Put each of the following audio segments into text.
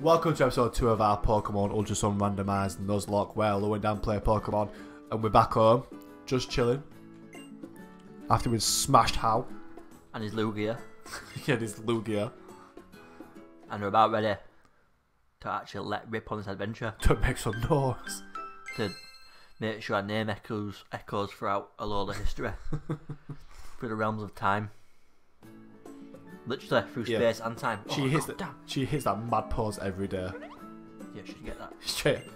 Welcome to episode 2 of our Pokemon Ultra Sun randomised Nuzlocke, where Lou and Dan play Pokemon, and we're back home, just chilling. After we've smashed Hau. And his Lugia. Yeah, his Lugia. And we're about ready to actually let rip on this adventure. To make some noise. To make sure our name echoes throughout Alola history. Through the realms of time. Literally through space and time. Oh, she hits that mad pose every day. Yeah, she can get that. Shit.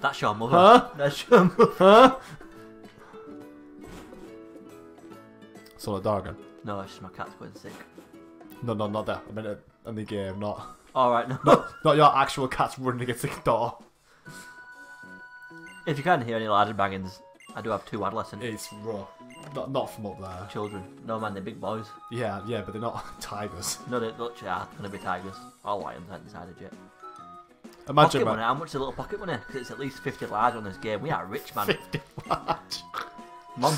That's your mother. Huh? That's your mother. Huh? It's not a dog again. No, it's just my cat's going sick. No, not that. I meant in the game, not. Alright, no. Not your actual cat's running against the door. If you can't hear any larger bangings, I do have two adolescents. It's rough. Not from up there. Children. No man, they're big boys. Yeah, but they're not tigers. No, they literally are going to be tigers. Or lions, I haven't decided yet. Imagine, man. How much is a little pocket money? Because it's at least 50 large on this game. We are rich, man. 50 large.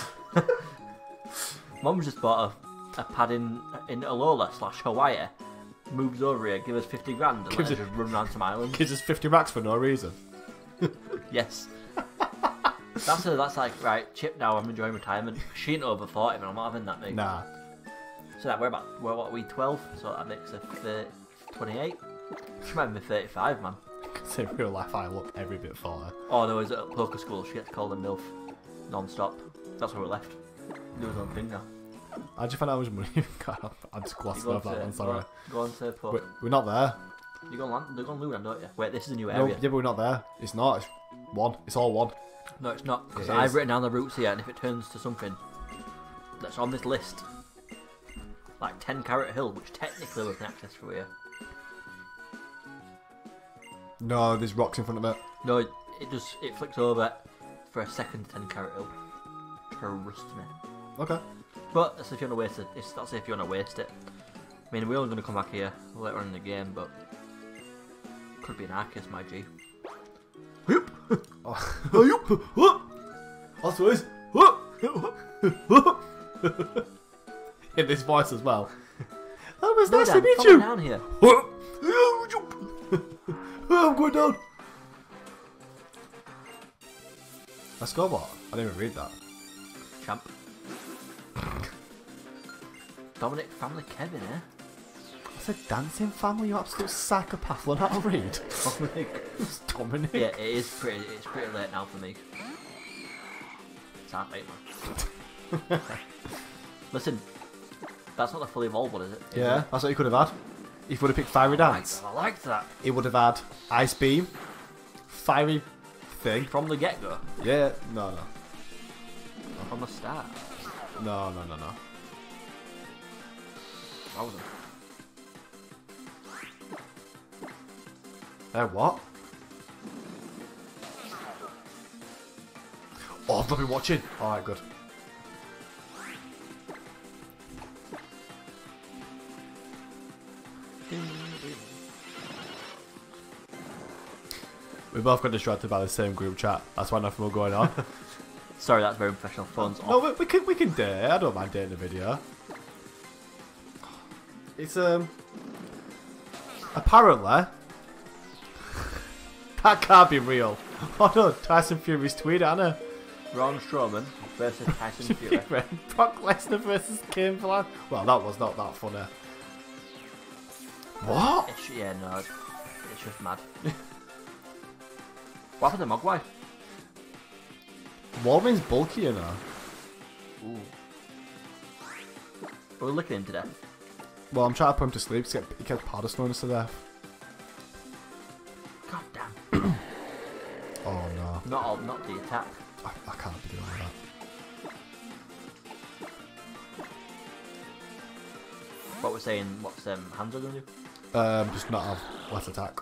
Mum's just bought a pad in Alola / Hawaii. Moves over here, give us 50 grand and let us just run around some islands. Gives us 50 racks for no reason. Yes. That's like, right, chip now, I'm enjoying retirement. She ain't over 40, and I'm not having that, mate. Nah. So that we're 12, so that makes her 28. She might be 35, man. Because in real life I look every bit 40. Oh no, is at poker school, she had to call them MILF non-stop. That's where we left. Do his own thing now. How do you find out how much money you've got? I'm just glossing over that one, sorry. Go on, save poker. We're not there. You're going to Lugan, don't you? Wait, this is a new area. No, yeah, but we're not there. It's not. It's one. It's all one. No, it's not, because I've written down the routes here, and if it turns to something that's on this list, like 10 Carat Hill, which technically we can access through here. No, there's rocks in front of it. No, it flicks over for a second to 10 Carat Hill. Trust me. Okay. But that's if you want to waste it. That's if you want to waste it. I mean, we're only going to come back here later on in the game, but could be an Arceus, my G. Whoop! Oh, whoop! Whoop! In this voice as well. That was nice to meet you. Down here. I'm going down. Let's go. What? I didn't even read that. Champ. Dominic family Kevin, eh? It's a dancing family, you absolute psychopath. Learn how to read. Dominic. It's Dominic. Yeah, it's pretty late now for me. It's half late, man. Listen, that's not the fully evolved one, is it? Yeah, that's what he could have had. He would have picked Fiery Dance. I liked that. He would have had Ice Beam, Fiery thing. From the get-go? Yeah, no. From the start? No. That wasn't. What? Oh, I've not been watching. Alright, good. We both got distracted by the same group chat. That's why nothing was going on. Sorry, that's very professional. Phone's off. No, we can date. I don't mind dating the video. It's apparently. That can't be real. Oh no, Tyson Fury's tweet, Anna. Ron Strowman versus Tyson Fury. Brock Lesnar versus Kim Fulham. Well, that was not that funny. What? Yeah, no. It's just mad. What happened to Mogwai? Wolverine's bulky, you know. Ooh. We're looking into that. Well, I'm trying to put him to sleep. He kept powder snoring us to death. Oh no. Not the attack. I can't be doing that. What we're saying, what's Hanzo gonna do? Just not have less attack.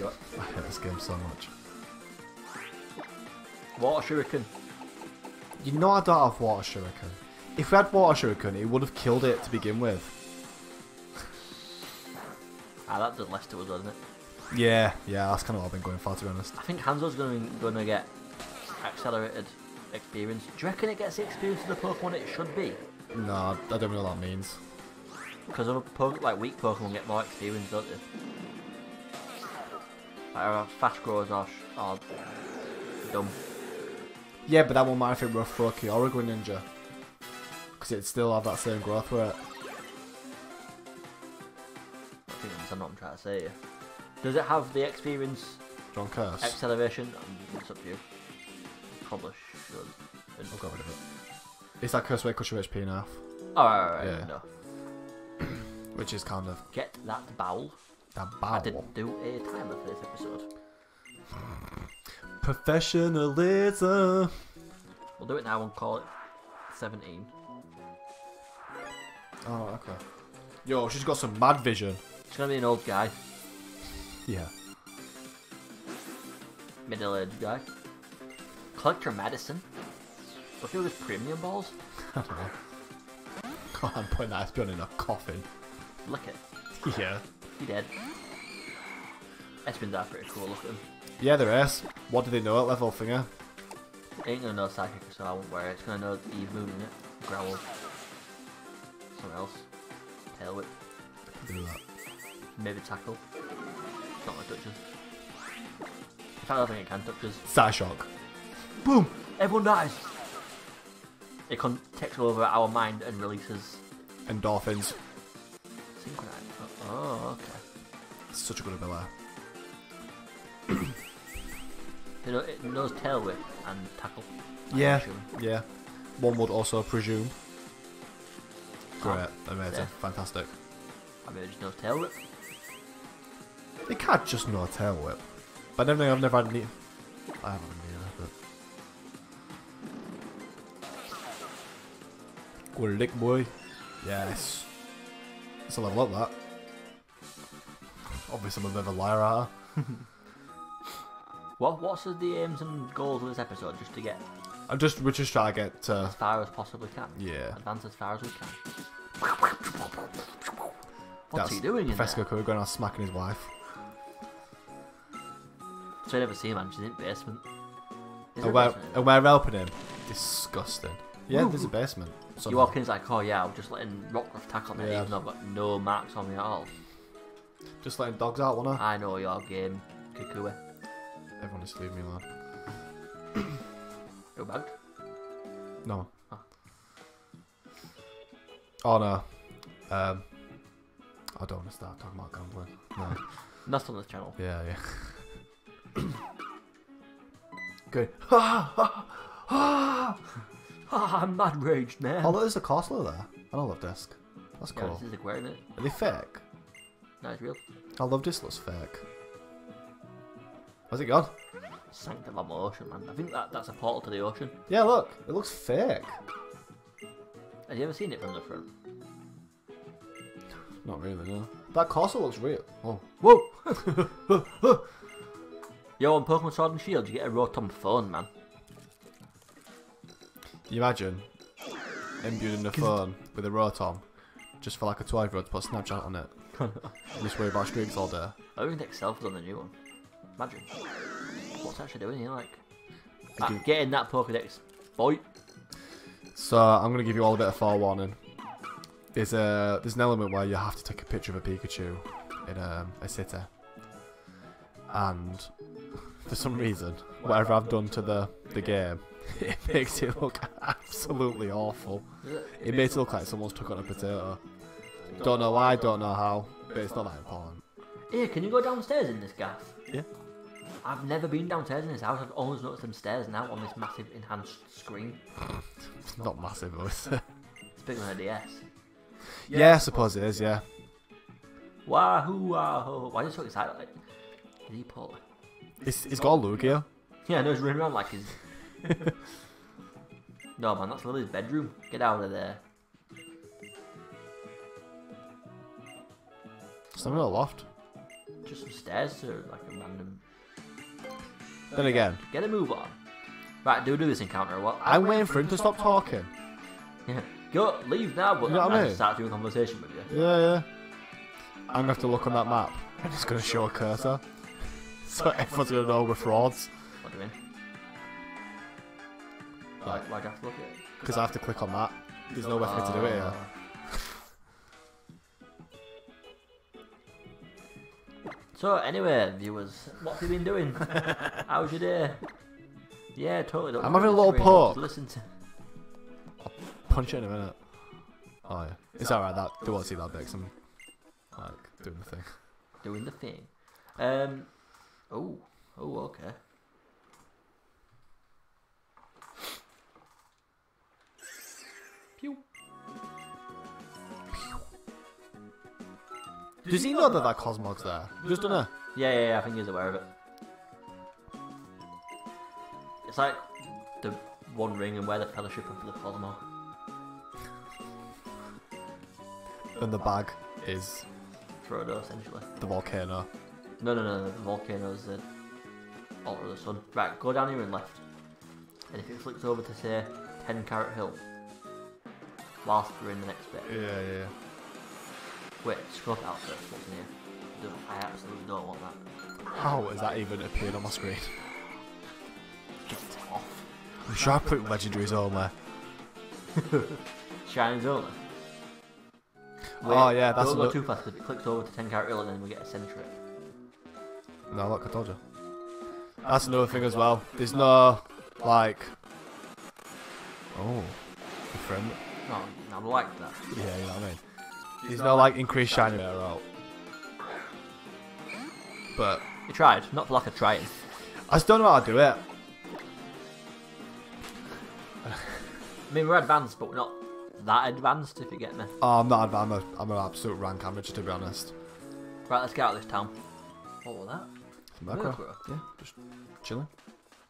Yep. I hate this game so much. Water Shuriken. You know I don't have Water Shuriken. If we had Water Shuriken, it would have killed it to begin with. Ah, that does less to us, doesn't it? Yeah, that's kind of what I've been going for, to be honest. I think Hanzo's going to get accelerated experience. Do you reckon it gets the experience of the Pokemon it should be? No, I don't know what that means. Because other weak Pokemon get more experience, don't they? Like fast growers are dumb. Yeah, but that won't matter if it were Earthquake or a Greninja. Because it'd still have that same growth rate. I think that's what I'm trying to say. Does it have the experience? John Curse. Acceleration? It's up to you. Probably should. I'll go rid of it. It's that curse where it cuts your HP in half. Oh, right, yeah. No. Which is kind of... Get that bowel. That bowel. I didn't do a timer for this episode. Professionalism. We'll do it now and call it 17. Oh, okay. Yo, she's got some mad vision. She's gonna be an old guy. Yeah. Middle-aged guy. Collect your medicine. Look at all these premium balls. I don't know. God, I'm putting that Espeon in a coffin. Lick it. Yeah. He dead. Espeons are pretty cool looking. Yeah, there is. What do they know at level finger? Ain't gonna know psychic, so I won't wear it. It's gonna know Eve Moon in it. Growl. Something else. Tail whip. Do that. Maybe tackle. Not my touches. In fact, I think it can touches. Psyshock. Boom! Everyone dies! It takes over our mind and releases... endorphins. Synchronize. Oh, okay. It's such a good ability. It knows tail whip and tackle. Yeah, yeah. One would also presume. Great, amazing, fantastic. I mean, it just knows tail whip. It can't just know tail whip. But I don't think I've never had any... I haven't had any, but... Go lick, boy. Yes. That's a level up, that. Obviously, I'm a bit of a liar at her. What's the aims and goals of this episode, just to get... we're just trying to get... as far as possibly can. Yeah. Advance as far as we can. What's he doing in there? Professor Goku going out smacking his wife. So I never see him, man. She's in the basement. And we're helping him. Disgusting. Yeah, there's a basement. Somehow. You walk in, it's like, oh yeah, I'm just letting Rockruff tackle me, even though I've got no marks on me at all. Just letting dogs out, won't I? I know your game, Kikui. Everyone just leave me alone. You're bugged? No. Huh. Oh no. I don't want to start talking about gambling. No. Not on this channel. Yeah, yeah. Good. Ha ha ha ha! I'm mad raged, man. Oh, look, there's a Corsola there. I don't love disc. That's cool. Yeah, this is aquarium, isn't it? Are they fake? No, it's real. I love this, looks fake. Where's it gone? Sank to the ocean, man. I think that's a portal to the ocean. Yeah, look. It looks fake. Have you ever seen it from the front? Not really, no. That castle looks real. Oh. Whoa! Yo, on Pokemon Sword and Shield, you get a Rotom phone, man. You imagine imbued in a phone with a Rotom just for like a 12-year-old to put Snapchat on it. Just worry about streaks all day. I even take selfies on the new one. Imagine. What's actually doing here, like? Get in that Pokedex, boy. So, I'm going to give you all a bit of forewarning. There's an element where you have to take a picture of a Pikachu in a city. And, for some reason, whatever I've done to the game, it makes it look absolutely awful. It makes it look like someone's took on a potato. Don't know why, don't know how, but it's not that important. Here, can you go downstairs in this gaff? Yeah. I've never been downstairs in this house, I've always noticed them stairs now on this massive enhanced screen. It's not massive, though, is it? It's bigger than a DS. Yeah, I suppose it is, yeah. Wahoo, wahoo. Why are you so excited? Like, is he poor? He's got a Lugia. Yeah, I know, he's running around like his... No, man, that's Lily's bedroom. Get out of there. Some real loft. Just some stairs to like a random... Then again. Get a move on. Right, do this encounter or what? I'm waiting for him to stop talking. Yeah. Go, leave now, but I'm going to start doing a conversation with you. Yeah, yeah. I'm going to have to look on that map. I'm just going to show a cursor. So everyone's going to know we're frauds. What do you mean? Like, why do I have to look at it? Because I have to click on that. There's no way for me to do it here. So anyway, viewers, what have you been doing? How's your day? Yeah, totally. Don't I'm having a little poke. Listen to. I'll punch it in a minute. Oh yeah, it's alright. That they won't see that big. I'm like doing the thing. Doing the thing. Oh, okay. Pew. Does he know that that Cosmog's there? Just don't know. Yeah, I think he's aware of it. It's like the One Ring and where the Fellowship of the Cosmog. And the bag is Frodo, essentially. The volcano. No, the volcano is the altar of the sun. Right, go down here and left. And if it flips over to say 10 Carat Hill, whilst we're in the next bit. Yeah. Wait, scroll out first, what's in here? I absolutely don't want that. How has that even appeared on my screen? Get off. I'm sure I put legendaries only. Shines only? Wait, oh yeah, that's don't go too fast because it clicks over to 10 Carat Hill and then we get a century. No, look, I told you. That's another thing as well. There's no, like... Oh, a friend. No, I like that. Yeah, you know what I mean? There's no, like, increased shiny rate out. But... You tried. Not for lack of trying. I just don't know how to do it. I mean, we're advanced, but we're not that advanced, if you get me. Oh, I'm not advanced. I'm an absolute rank amateur, to be honest. Right, let's get out of this town. What was that? Murkrow. Yeah, just chilling.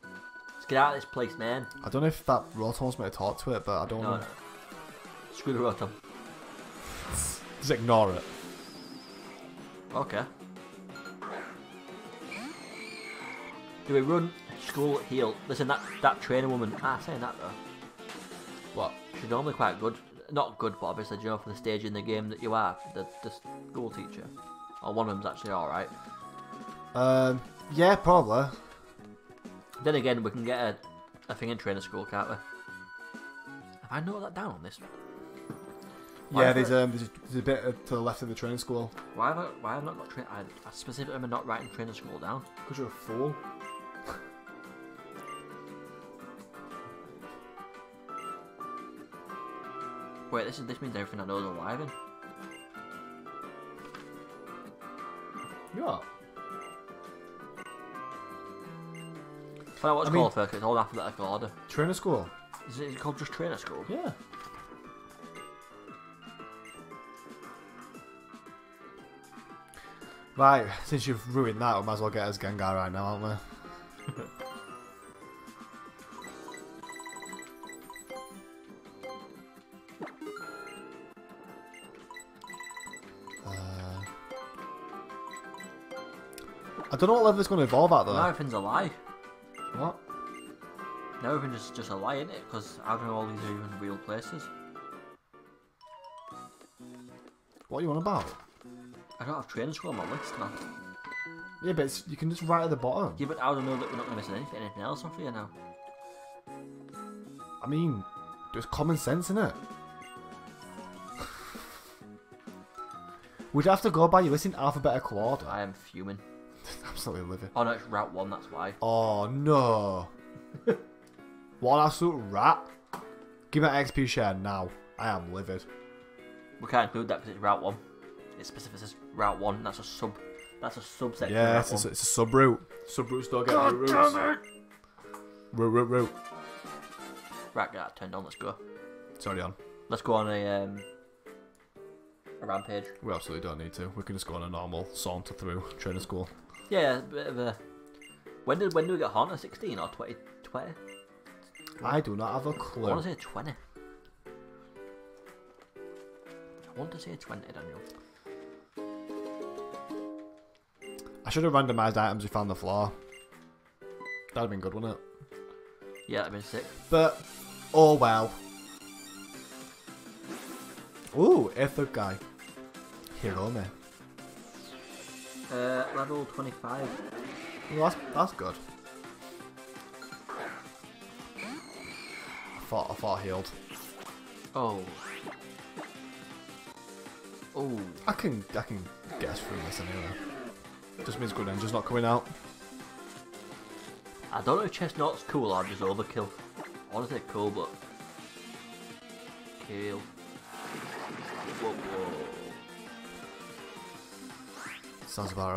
Let's get out of this place, man. I don't know if that Rotom's meant to talk to it, but I don't know. Screw the Rotom. Just ignore it. Okay. Do we run, school, heal? Listen, that trainer woman. Saying that though. What? She's normally quite good. Not good, but obviously, you know, for the stage in the game that you are, the school teacher. Or one of them's actually alright. Yeah, probably. Then again, we can get a thing in trainer school, can't we? Have I noted that down on this? Why yeah, there's a bit to the left of the trainer school. Why have I not got trainer? I specifically am not writing trainer school down. Because you're a fool. Wait, this means everything I know is alive in. You are. Find out what it's called first, it's all alphabetical order. Trainer school. Is it called just trainer school? Yeah. Right, since you've ruined that, we might as well get us Gengar right now, aren't we? I don't know what level it's going to evolve at though. Now everything's a lie. What? Now everything is just a lie, isn't it? Because I don't know all these are even real places. What are you on about? I don't have trainer school on my list, man. Yeah, but you can just write at the bottom. Yeah, but I don't know that we're not going to miss anything else off here now. I mean, there's common sense in it. We'd have to go by your list in alphabetical order. I am fuming. Absolutely living. Oh no, it's Route 1, that's why. Oh no. What an absolute rat. Give me that XP share now. I am livid. We can't include that because it's Route 1. It specifically says Route 1, that's a sub. That's a subsection. Yeah, of it's a sub route. Sub routes don't get any roots. Damn it. Route. Right, get that turned on, let's go. It's already on. Let's go on a rampage. We absolutely don't need to. We can just go on a normal saunter through trainer school. Yeah, a bit of a... When do we get Haunter? 16 or 20? 20? I do not have a clue. I want to say 20. I want to say 20, Daniel. I should have randomised items we found the floor. That'd have been good, wouldn't it? Yeah, that'd have been sick. But, oh well. Ooh, Earthquake guy. Hirome. Level 25. Well, that's good. I thought I healed. Oh. I can guess through this anyway. Just means Greninja's not coming out. I don't know if Chestnut's cool or just overkill. I want to say cool, but... Kill. Whoa, whoa. Sounds about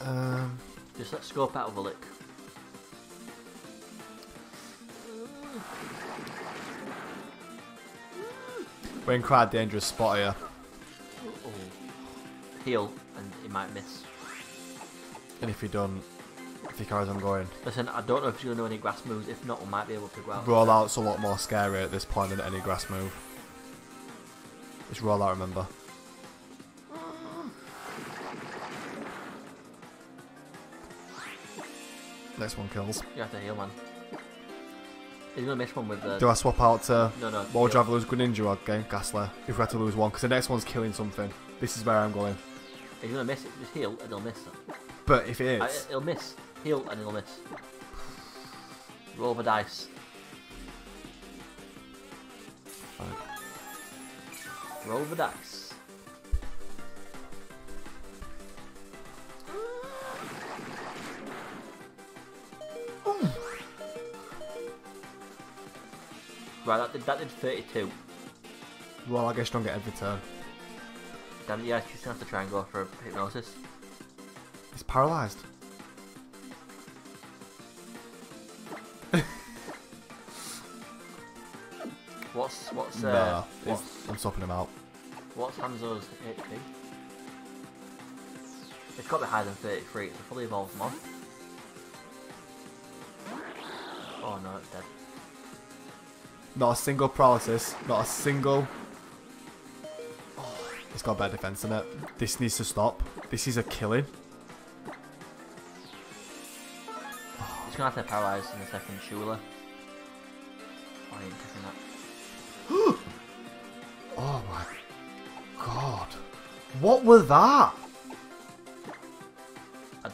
right. Just let's scope out of a lick. We're in quite a dangerous spot here. Uh-oh. Heal, and he might miss. And if he don't, if he carries on going. Listen, I don't know if you know any grass moves. If not, we might be able to go out. Rollout's a lot more scary at this point than any grass move. It's rollout, remember. Next one kills. You have to heal, man. He's going to miss one with the... Do I swap out to... No. What would you have to lose, Greninja or Ghastly? If we had to lose one, because the next one's killing something. This is where I'm going. He's going to miss it. Just heal and he'll miss it. But if it is... He'll miss. Heal and he'll miss. Roll the dice. Right. Roll the dice. Right, that did 32. Well, I guess you don't get every turn. Damn it, yeah, she's going to have to try and go for a hypnosis. He's paralysed. I'm swapping him out. What's Hanzo's HP? It's got to be higher than 33, it's a fully evolved mod. Oh no, it's dead. Not a single paralysis, not a single... Oh, it's got better defense in it. This needs to stop. This is a killing. Oh. It's going to have to paralyze in a second, Shula. Oh, I ain't taking that. Oh my god. What were that?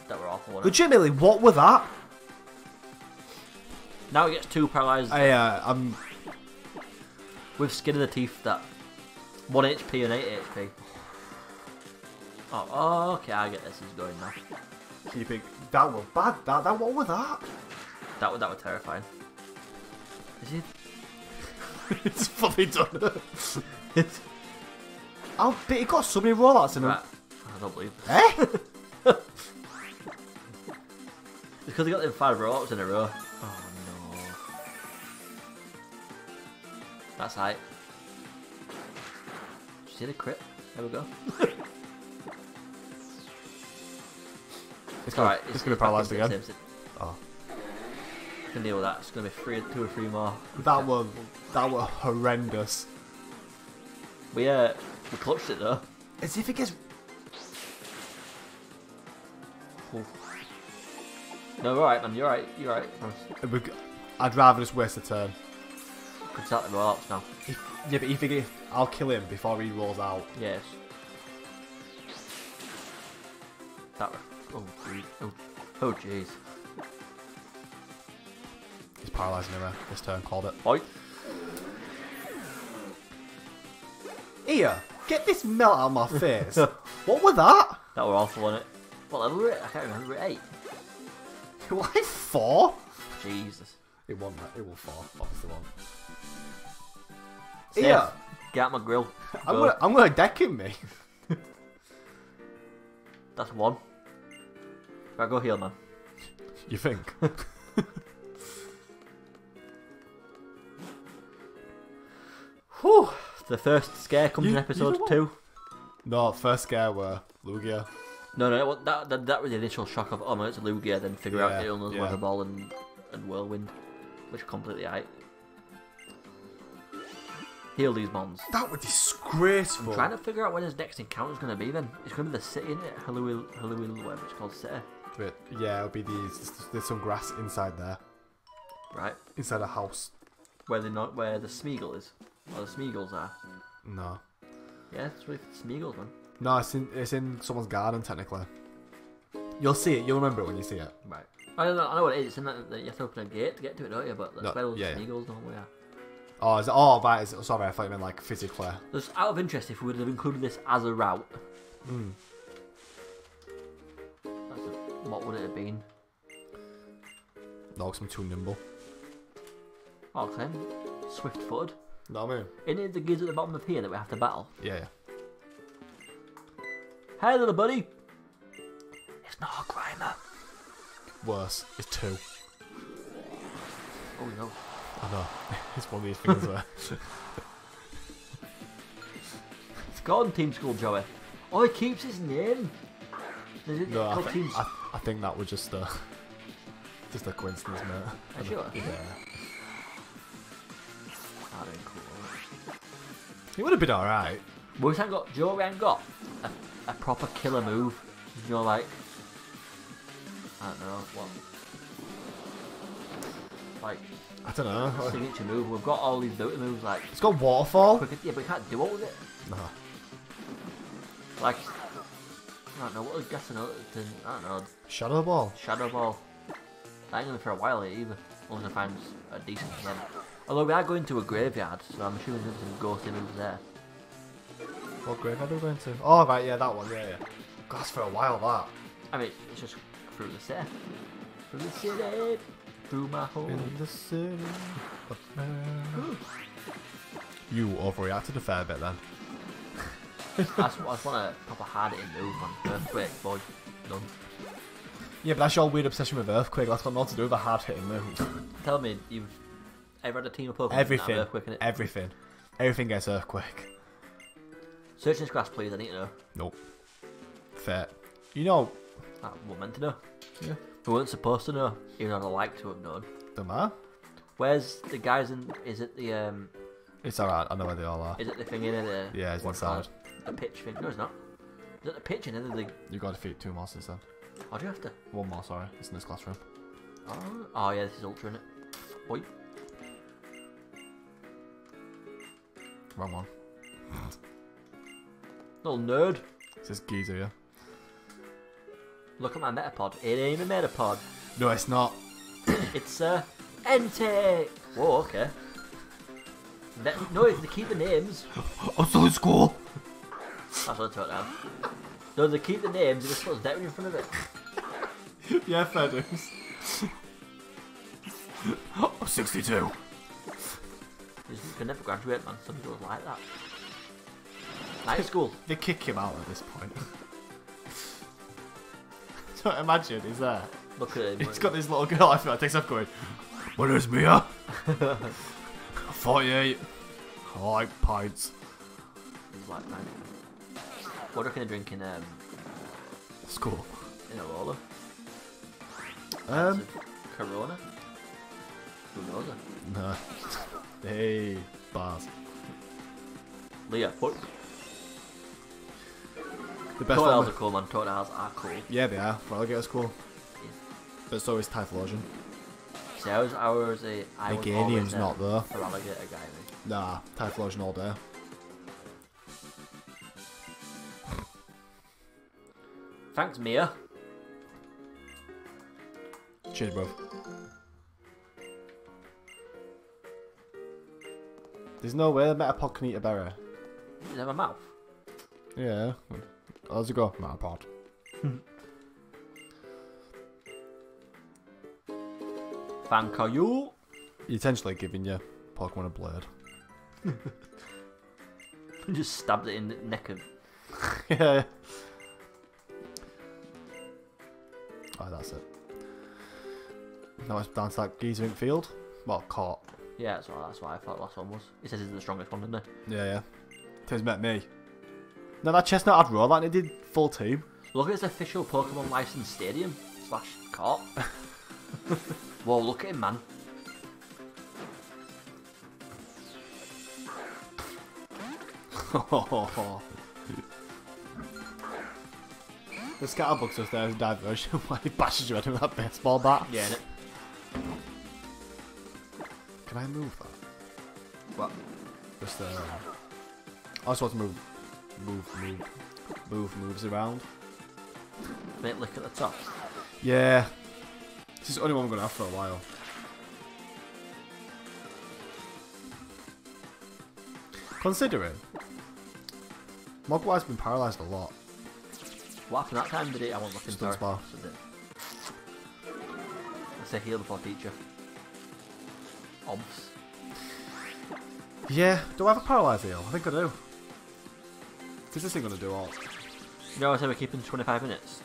That were awful, wasn't it? Legitimately, what were that? Now it gets two paralyzed. I'm... With skin of the teeth, that 1 HP and 8 HP. Oh, okay, I get this is going now. So you think that was bad? That what was that? That was terrifying. Is it? It's fully done. I'll bet it got so many rollouts in right. Him. I don't believe this. Eh? It's because he got them 5 rollouts in a row. Oh. That's hype. Did you see the crit? There we go. It's alright. It's going to be paralysed again. Oh. I can deal with that. It's going to be two or three more. That were horrendous. We clutched it though. As if it gets... Oh. No, alright man. You're right. I'd rather just waste a turn. Could start the roll-ups now. Yeah, but if I'll kill him before he rolls out. Yes. That. Oh, jeez. He's paralysing him. This turn called it. Oi. Here, get this melt out of my face. What was that? That were awful, wasn't it? What level were it? I can't remember. 8. Why 4? Jesus. It won't. It will 4. That's the one. Yeah, get out my grill. I'm gonna deck him, mate. That's 1. Right, go heal, man. You think? Whew! The first scare comes in episode 2. No, first scare were Lugia. No, that was the initial shock of, oh no, it's a Lugia. Then figure out the illness, weather ball, and whirlwind, which are completely right. Heal these mons. That was disgraceful. I'm trying to figure out when his next encounter is going to be then. It's going to be the city, isn't it? Halloween, whatever it's called, city. But yeah, it'll be these. There's some grass inside there. Right. Inside a house. Where the Smeagol is. Or the Smeagols are. No. Yeah, it's really Smeagol, man. No, it's in someone's garden, technically. You'll see it. You'll remember it when you see it. Right. I know what it is. It's in that you have to open a gate to get to it, don't you? But that's where all the Smeagols don't wear. Oh, is it? Oh, right. Sorry, I thought you meant like physically. Just out of interest, if we would have included this as a route, what would it have been? No, 'cause I'm too nimble. Oh, then swift footed. No, I mean, isn't it the gears at the bottom of here that we have to battle? Yeah. Hey, little buddy. It's not a Grimer. Worse, it's two. Oh no. I know. It's one of these things where. It's gone, Team School Joey. Oh, he keeps his name. No, I think that was just a coincidence, mate. Are you sure? Yeah. That'd be cool. It would have been alright. We haven't got, do you know what we haven't got? A proper killer move. You know, like, I don't know what. Like, I don't know. Signature move. We've got all these dirty moves. Like, it's got Waterfall. Yeah, but we can't do all of it. No. Like, I don't know what was guessing. I don't know. Shadow Ball. Shadow Ball. That ain't gonna for a while here either. Only if I'm a decent one. Although we are going to a graveyard, so I'm assuming there's some ghostly moves there. What graveyard are we going to? Oh right, yeah, that one. Yeah, yeah. God, that's for a while that. I mean, it's just through the city. Through the city. Through my home. In the city. You overreacted a fair bit then. I just want to proper hard it in move on Earthquake, boy. Done. Yeah, but that's your weird obsession with Earthquake. That's got nothing to do with a hard hitting move. Tell me, you've ever had a team of Pokemon everything, that Earthquake in it? Everything. Everything gets Earthquake. Search this grass, please. I need to know. Nope. Fair. You know. That wasn't meant to know. Yeah. We weren't supposed to know, even though I'd like to have known. Don't matter. Where's the guys in. Is it the. It's alright, I know where they all are. Is it the thing in there? Yeah, it's inside. The pitch thing? No, it's not. Is it the pitch in there? You've got to defeat two more since then. Oh, do you have to? One more, sorry. It's in this classroom. Oh, oh yeah, this is Ultra, innit? Oi. Wrong one. Little nerd. It's this geezer, yeah. Look at my Metapod. It ain't a Metapod. No, it's not. It's a Entei. Whoa, okay. That, no, they keep the names. I'm so in school. That's what I took down. No, they keep the names. They just put Veterinary in front of it. Yeah, fair dues. I'm 62. You can never graduate, man. Some people like that. Night school. They kick him out at this point. So imagine he's there. Look at him. He's got this little girl. I feel like takes off going. Where is Mia? 48. I like pints. He's like man. What do you reckon they're drinking? School. In Alola. Corona. Who knows? Nah. Hey, bars. Leah, what? The best Tornals are cool, man. Tornals are cool. Yeah, they are. Alligator's cool. Yeah. But so is Typhlosion. See, I was Meganium's not there. For alligator guy, mate. Nah, Typhlosion all day. Thanks, Mia. Cheers, bro. There's no way the Metapod can eat a berry. Does it have a mouth? Yeah. How's it go? Not a pod. Thank you. You're essentially giving your Pokemon a blade. Just stabbed it in the neck of. Yeah. Oh, that's it. Now it's down to that geezer in field. Well, caught. Yeah, that's what I thought the last one was. He says he's the strongest one, didn't he? Yeah, yeah. He's met me. No, that chestnut had roll that and it did full team. Look at his official Pokemon license stadium / court. Whoa, look at him, man. The scatterbugs was there as a diversion while he bashes you at him with that baseball bat. Yeah, innit? Can I move that? What? Just I just want to move moves around. A bit lick at the top. Yeah. This is the only one I'm gonna have for a while. Considering Mogwai's been paralysed a lot. What happened that time? Did it? I wasn't looking. Stun spar. It's a heal for teacher. Obs. Yeah, do I have a paralyze heal? I think I do. Because this ain't going to do all. You know I said we're keeping 25 minutes?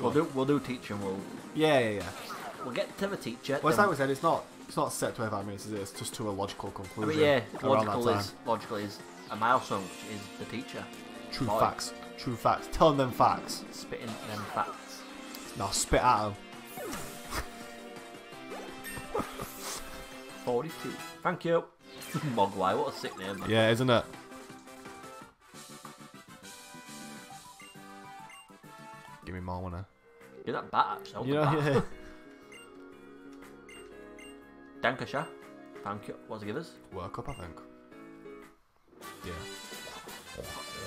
we'll do teacher and we'll... Yeah. We'll get to the teacher. Well, it's like we said, it's not set 25 minutes, is it? It's just to a logical conclusion. I mean, yeah, logical is a milestone, which is the teacher. True facts. Tell them facts. Spitting them facts. No, spit at them. 42. Thank you. Mogwai, what a sick name, man. Yeah, isn't it? Give me more, wanna? You're not bad, actually. Yeah. Dankeschön. Thank you. What's it give us? Work up, I think. Yeah.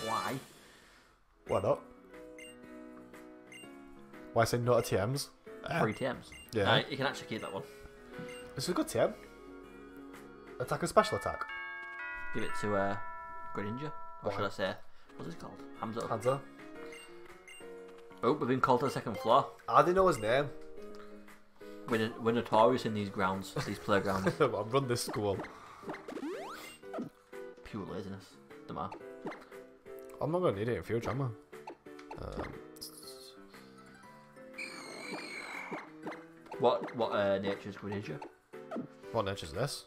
Why? Why not? Why say no to TMs? Free TMs. Yeah. No, you can actually keep that one. It's a good TM. Attack and special attack. Give it to Greninja. Or should I say, what's it called? Hanzo. Oh, we've been called to the second floor. I didn't know his name. We're notorious in these grounds, these playgrounds. I've run this school. Pure laziness. The man. I'm not going to need it in future, am I? What nature's Greninja? What nature's this?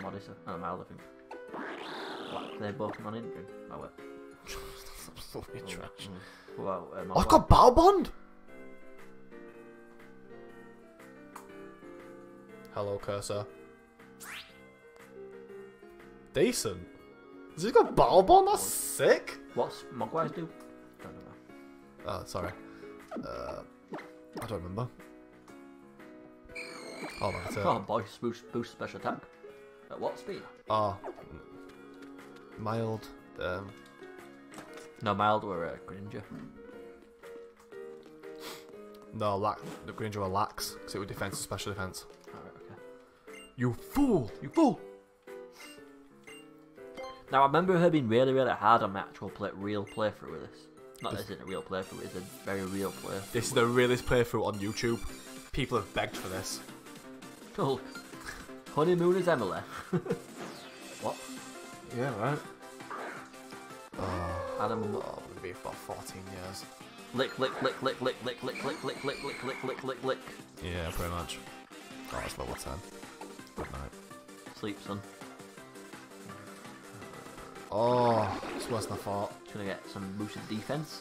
Modest and mild, I think. Like, they're both non-injured. My word. That's fucking trash. Well, I've got Battle Bond! Hello, cursor. Decent. Has he got Battle Bond? That's sick! What's Mogwai's do? Don't know that. Oh, sorry. I don't remember. Oh, that's it. Oh, boy. Boost special attack. At what speed? Oh. Mild. No, mild were Greninja. No, the Greninja were lax, because it was defense, special defense. Alright, okay. You fool! You fool! Now, I remember her being really, really hard on my actual real playthrough with this. Not that this isn't a real playthrough, it's a very real playthrough. This is the realest playthrough on YouTube. People have begged for this. Cool. Honeymoon is Emily. What? Yeah, right. Oh, I'm gonna be about 14 years. Lick. Yeah, pretty much. Oh, it's level 10. Good night. Sleep, son. Oh, it's worse than I thought. Just gonna get some boosted defense.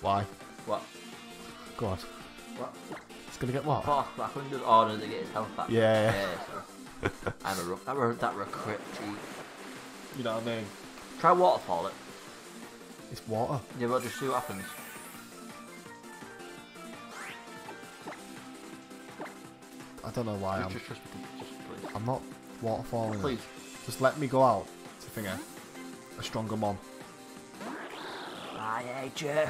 Why? What? God. What? It's gonna get what? Oh, I couldn't do. Oh, no, they get his health back. Yeah. I'm a rough. That were a crit cheat. You know what I mean? Try waterfall it. It's water. Yeah, but just see what happens. I don't know why I'm... Just, I'm not waterfalling. Please. It. Just let me go out. It's a finger. A stronger mom. I hate you.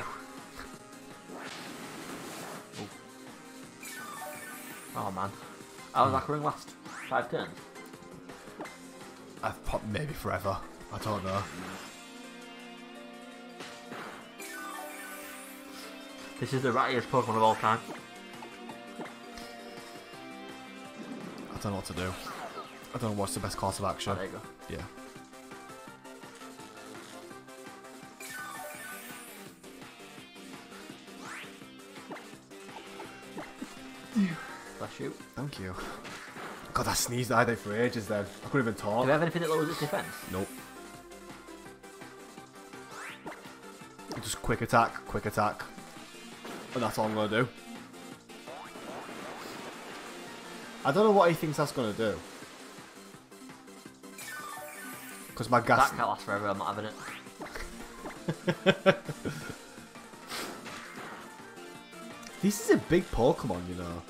Oh, man. How was that last? 5 turns? I've popped maybe forever. I don't know. This is the rattiest Pokemon of all time. I don't know what to do. I don't know what's the best course of action. Oh, there you go. Yeah. Bless you. Thank you. God, I sneezed at it for ages then. I couldn't even talk. Do you have anything that lowers its defense? Nope. Just quick attack. And that's all I'm going to do. I don't know what he thinks that's going to do. Because my gas... That can't last forever, I'm not having it. This is a big Pokemon, you know.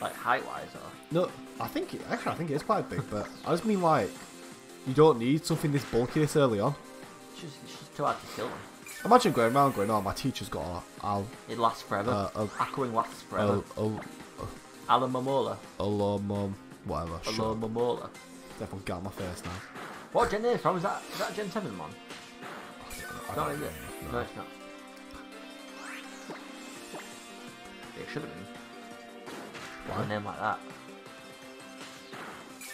Like height-wise, or no? I think it's quite big, but I just mean like you don't need something this bulky this early on. It's just too hard to kill them. Imagine going around going, "Oh, my teacher's got it lasts forever. Aquaring lasts forever. Alomomola. Whatever. Alomomola. Definitely got my face now. What gen is from? Is that Gen 7 one? No, it's not. It should have been. What? A name like that.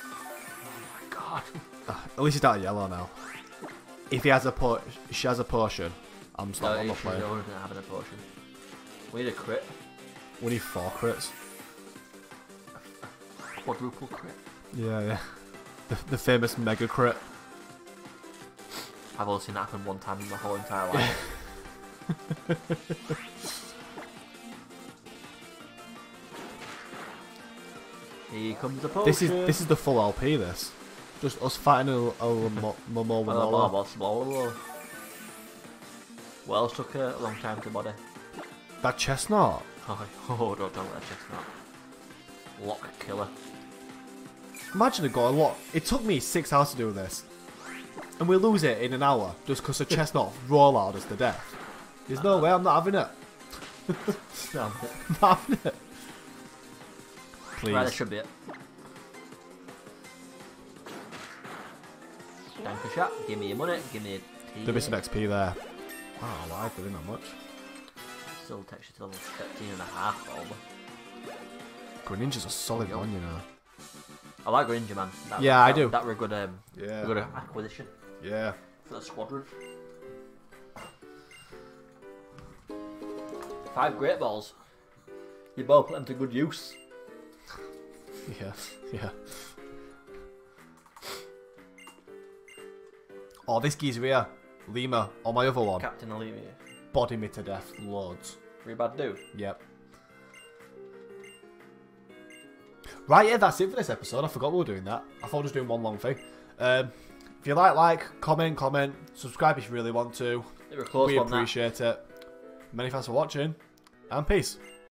Oh my god. At least he's out of yellow now. If he has a potion, she has a potion. I'm still not playing. No, he's not having a potion. We need a crit. We need 4 crits. A quadruple crit. Yeah, yeah. The famous mega crit. I've only seen that happen 1 time in my whole entire life. Here comes the potion. This is the full LP. This just us fighting Alomomola. Well, took a long time to body. That chestnut. Oh, don't tell me that chestnut. Lock killer. Imagine it got a lot. It took me 6 hours to do this. And we lose it in an hour just because the chestnut roll out us to death. There's no way I'm not having it. No, I'm not having it. Please. Right, that should be it. Down for shot. Give me your money. Give me your... There'll be some XP there. Wow, I like doing that much. Still takes you to level 13.5, probably. Greninja's a solid one, you know. I like Greninja, man. I do. That were a good, good acquisition. Yeah. For the squadron. 5 great balls. You both put them to good use. Yeah, yeah. Oh, this geezer here. Lima, or my other one. Captain Olivia. Body me to death, loads. Pretty bad dude. Yep. Right, yeah, that's it for this episode. I forgot we were doing that. I thought I was doing one long thing. If you like, comment, subscribe if you really want to. We appreciate it. Many thanks for watching, and peace.